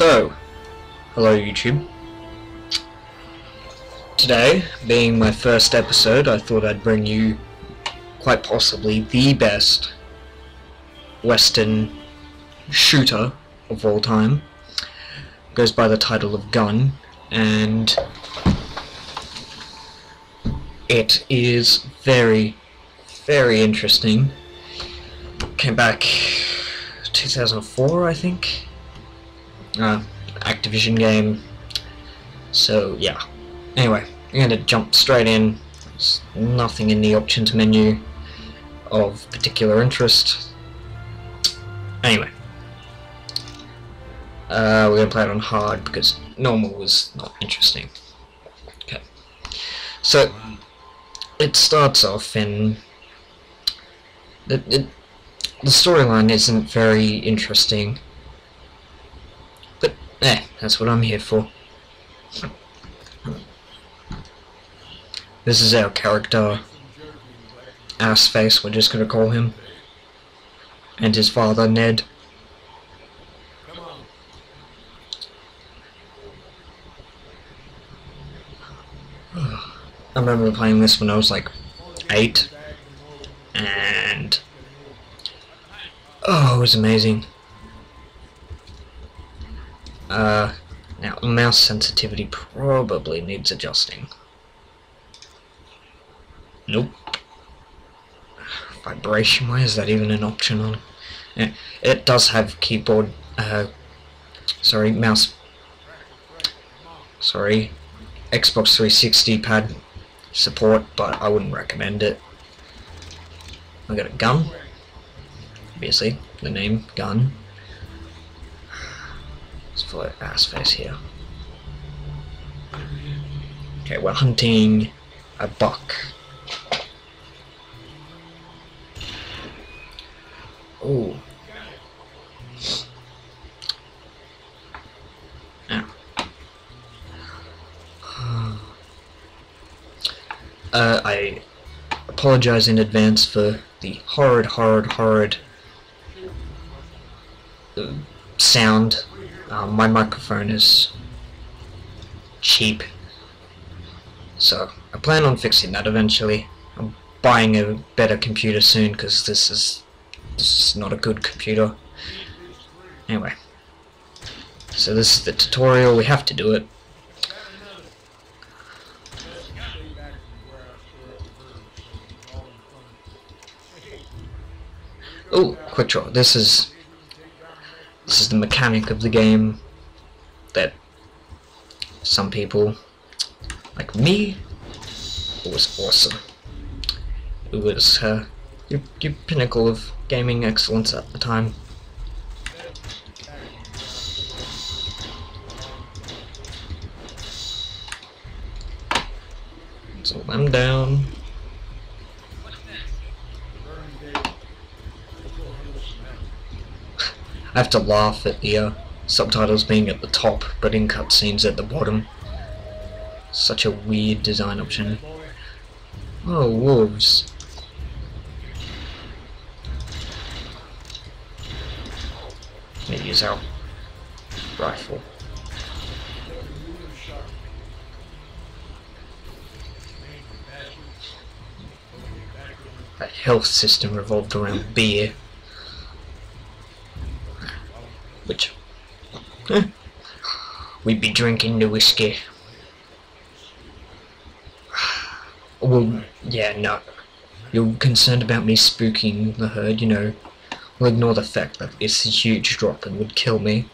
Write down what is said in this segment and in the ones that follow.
So, hello YouTube. Today, being my first episode, I thought I'd bring you quite possibly the best Western shooter of all time. It goes by the title of Gun, and it is very, very interesting. Came back 2004, I think. Activision game. So yeah. Anyway, I'm gonna jump straight in. There's nothing in the options menu of particular interest. Anyway, we're gonna play it on hard because normal was not interesting. Okay. So it starts off in the storyline isn't very interesting. That's what I'm here for. This is our character, Assface, we're just gonna call him, and his father, Ned. I remember playing this when I was like 8, and oh, it was amazing. Now mouse sensitivity probably needs adjusting. Nope. Vibration, why is that even an option on? Yeah, it does have keyboard, sorry, mouse, sorry, Xbox 360 pad support, but I wouldn't recommend it. I got a gun, obviously, the name, Gun. For Assface here. Okay, we're hunting a buck. Ooh. Now. I apologize in advance for the horrid sound. My microphone is cheap, so I plan on fixing that eventually. I'm buying a better computer soon because this is not a good computer. Anyway, so this is the tutorial. We have to do it. Oh, quick draw. This is the mechanic of the game that some people, like me, it was awesome. It was your pinnacle of gaming excellence at the time. So I'm down. I have to laugh at the subtitles being at the top, but in cutscenes at the bottom. Such a weird design option. Oh, wolves. Let me use our rifle. That health system revolved around beer. Which, we'd be drinking the whiskey. Well, yeah, no. You're concerned about me spooking the herd, you know. We'll ignore the fact that it's a huge drop and would kill me.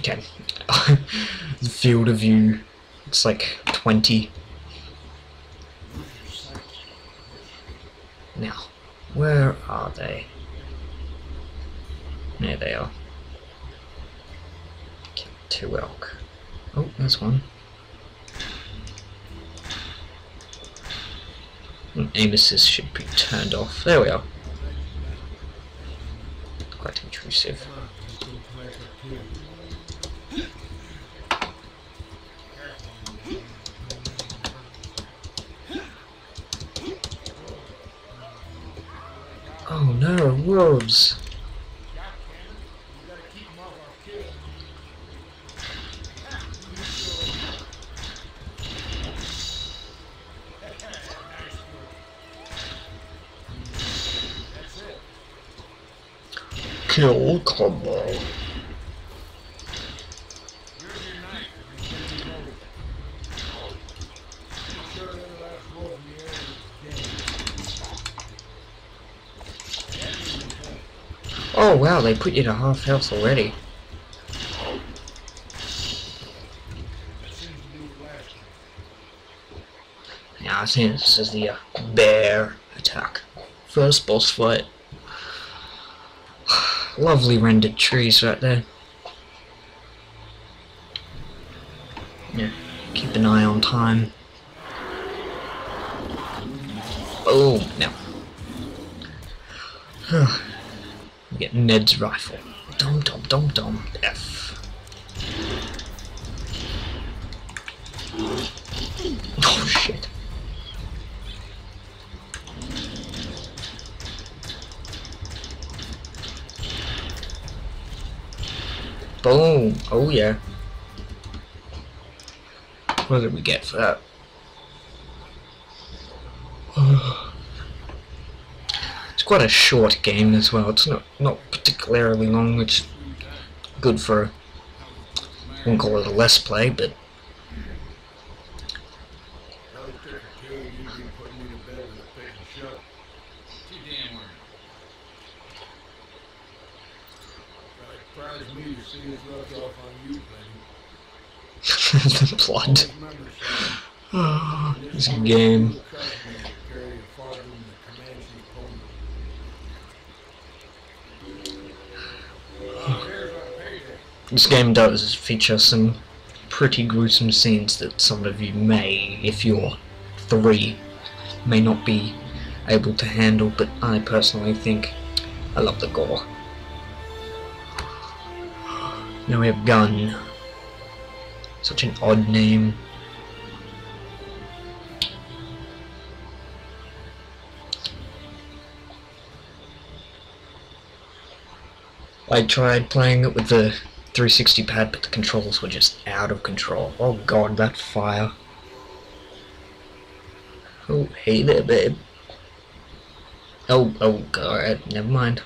Okay. The field of view, it's like 20. Now. Where are they? There they are. Okay, 2 elk. Oh, there's one. Aim assist should be turned off. There we are. Quite intrusive. Oh no, wolves. Kill combo. Oh wow, they put you to half health already. Yeah, I think this is the bear attack. First boss fight. Lovely rendered trees right there. Yeah, keep an eye on time. Boom, now. We get Ned's rifle. Dom dom dom dom F. Oh shit. Boom! Oh yeah. What did we get for that? Oh. It's quite a short game as well. It's not particularly long, which is good for, I wouldn't call it a less play, but the plot. Oh, this game. This game does feature some pretty gruesome scenes that some of you may, if you're 3, may not be able to handle, but I personally think I love the gore. Now we have Gun. Such an odd name. I tried playing it with the 360 pad, but the controls were just out of control. Oh god, that fire. Oh, hey there, babe. Oh, alright, never mind.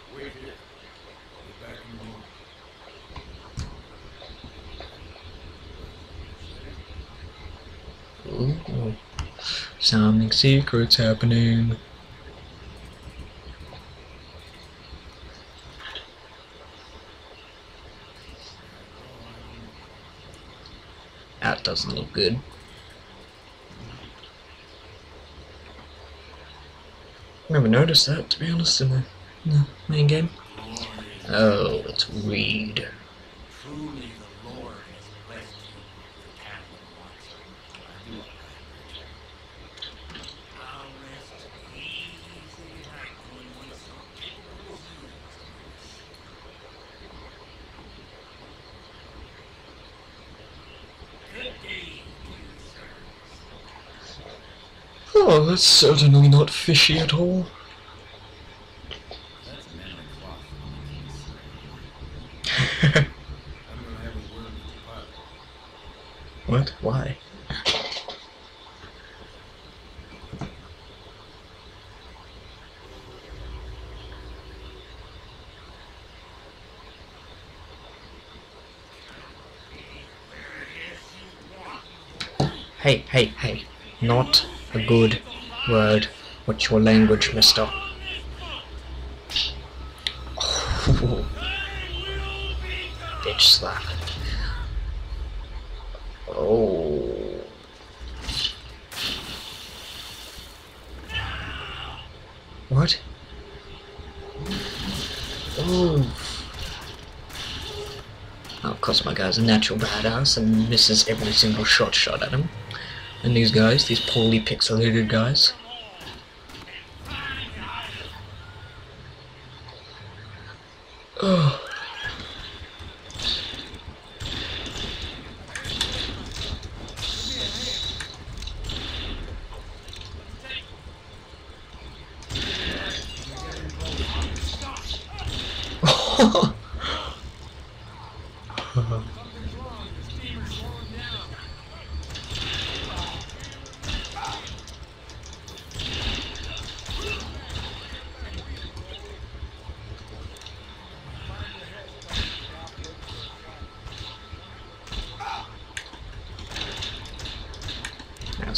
Ooh. Something secret's happening. That doesn't look good. Never noticed that, to be honest, in the main game. Oh, let's read. Oh, that's certainly not fishy at all. What? Why? Hey, hey, hey. Not a good word. What's your language, mister? Oh. Bitch slap. Oh. What? Oh. Oh, of course my guy's a natural badass and misses every single shot at him. And these guys, these poorly pixelated guys. Oh.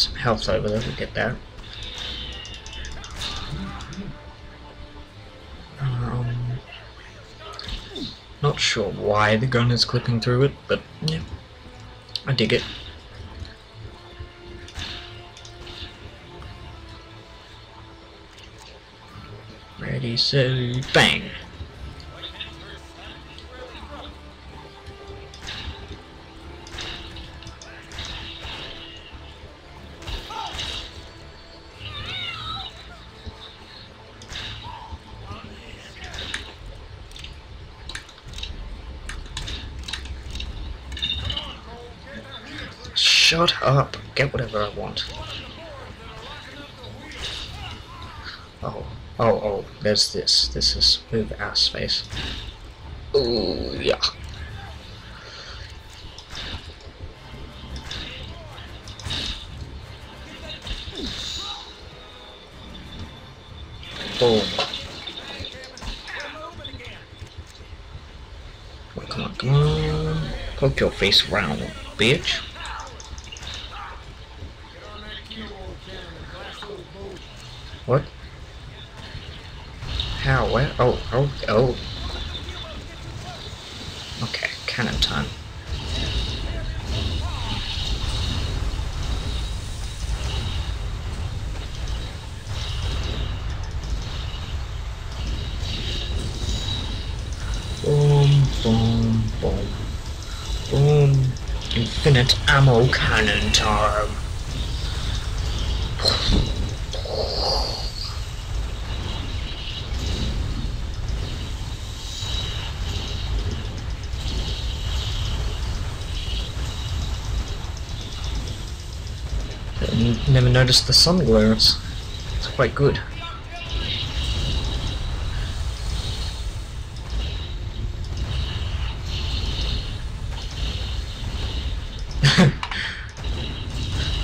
some health over there, we'll get that. Not sure why the gun is clipping through it, but yeah, I dig it. Ready, so bang! Shut up, get whatever I want. Oh, there's this. This is smooth ass space. Ooh, yeah. Boom. Oh, come on, come on. Poke your face around, bitch. What? How? Where? Oh. Okay, cannon time. Boom, boom, boom. Boom. Infinite ammo cannon time. Never noticed the sun glare. It's quite good.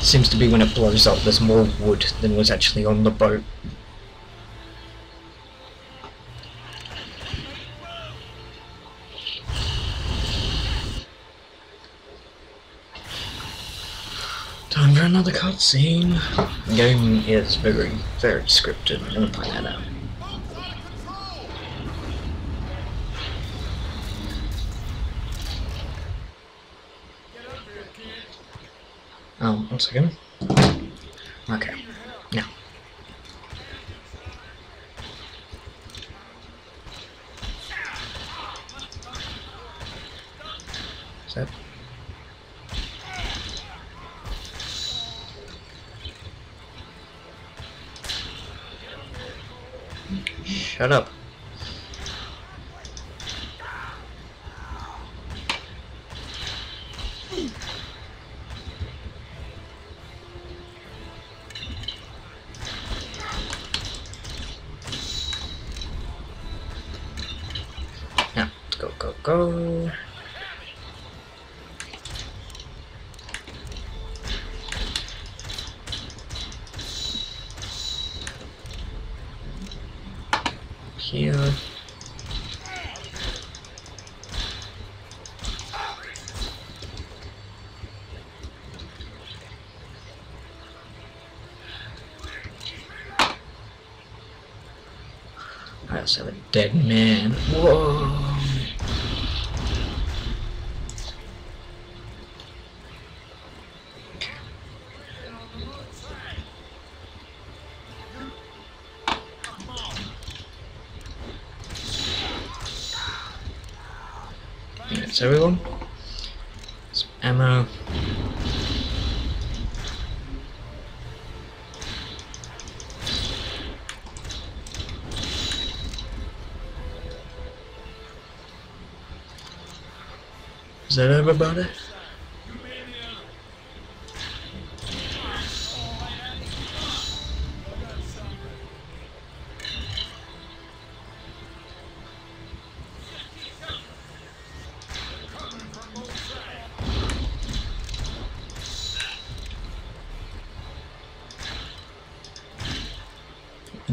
Seems to be when it blows up there's more wood than was actually on the boat. Time for another cutscene. The game is very, very scripted. I'm gonna point that out. Oh, one second. Okay. Now. Is that? Shut up. Now, go. Here. I also have a dead man. Whoa. That's everyone. Some ammo. Is that everybody?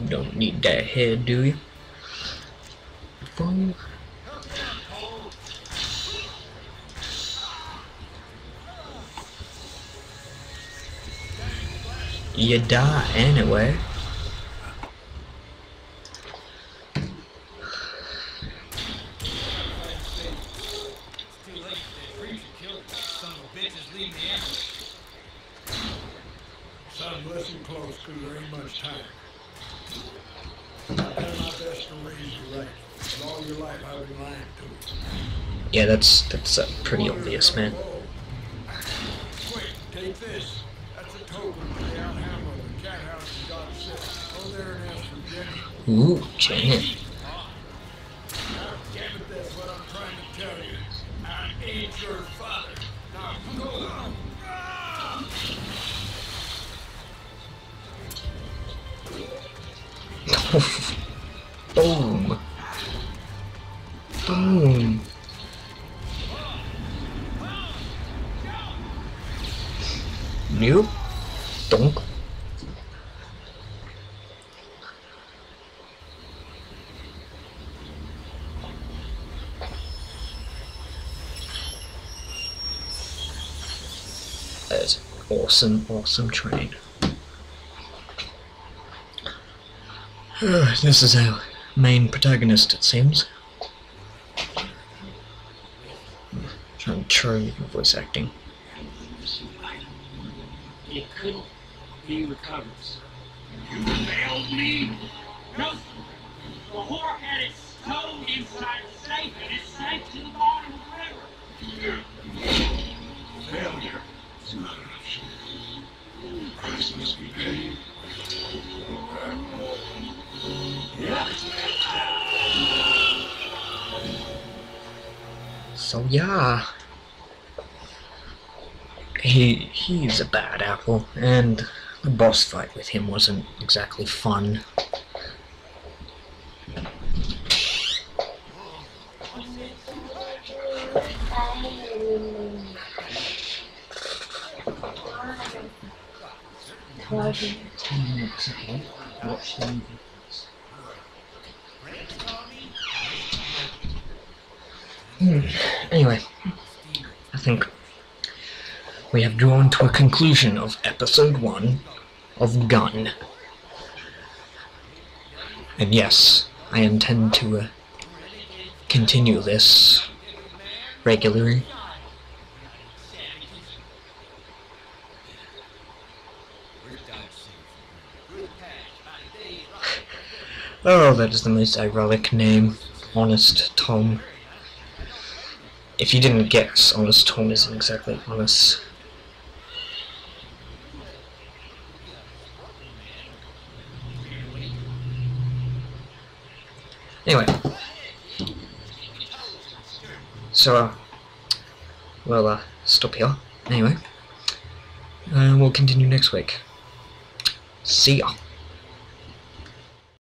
Don't need that head, do you? Boom. you die anyway. Yeah, that's pretty obvious, man. Quick, take this. That's a token for the outhammer of the cat house in God's city. Oh, there it is from Jenny. Ooh, Jenny. Now, damn it, that's what I'm trying to tell you. I ain't your father. Now, go on. Boom. Boom. Nope. Donk. That's an awesome, awesome train. This is our main protagonist, it seems. I'm true voice acting. It couldn't be recovered. You failed me! No, sir. The whore had it stowed inside the safe, and it sank to the bottom of the river. Failure is not an option. The price must be paid. So yeah. He's a bad apple, and the boss fight with him wasn't exactly fun. Anyway, I think we have drawn to a conclusion of episode 1 of Gun. And yes, I intend to continue this regularly. Oh, that is the most ironic name, Honest Tom. If you didn't guess, Honest Tom isn't exactly honest. Anyway, so we'll stop here. Anyway, we'll continue next week. See ya.